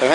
走开。